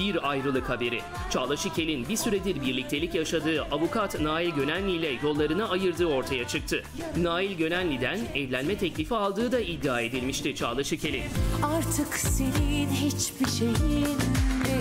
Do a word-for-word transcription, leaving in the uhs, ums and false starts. bir ayrılık haberi. Çağla Şikel'in bir süredir birliktelik yaşadığı avukat Nail Gönenli ile yollarını ayırdığı ortaya çıktı. Nail Gönenli'den evlenme teklifi aldığı da iddia edilmişti Çağla Şikel'in. Artık senin hiçbir şeyin değil.